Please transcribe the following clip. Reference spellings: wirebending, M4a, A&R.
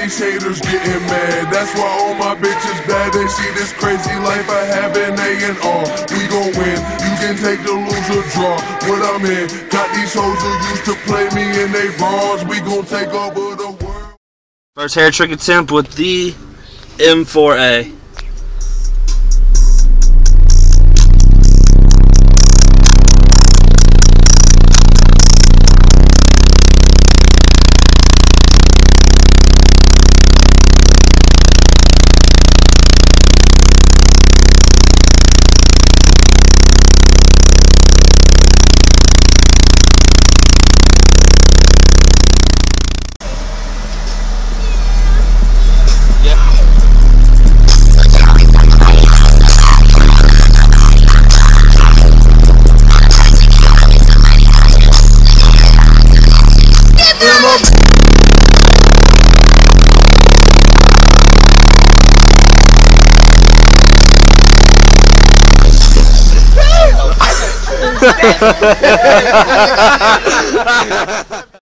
these haters getting mad. That's why all my bitches bad. They see this crazy life I have in A&R. We gon' win, you can take the loser draw. What I'm in, got these hoes who used to play me in they bars. We gon' take over the world. First hair trick attempt with the M4a.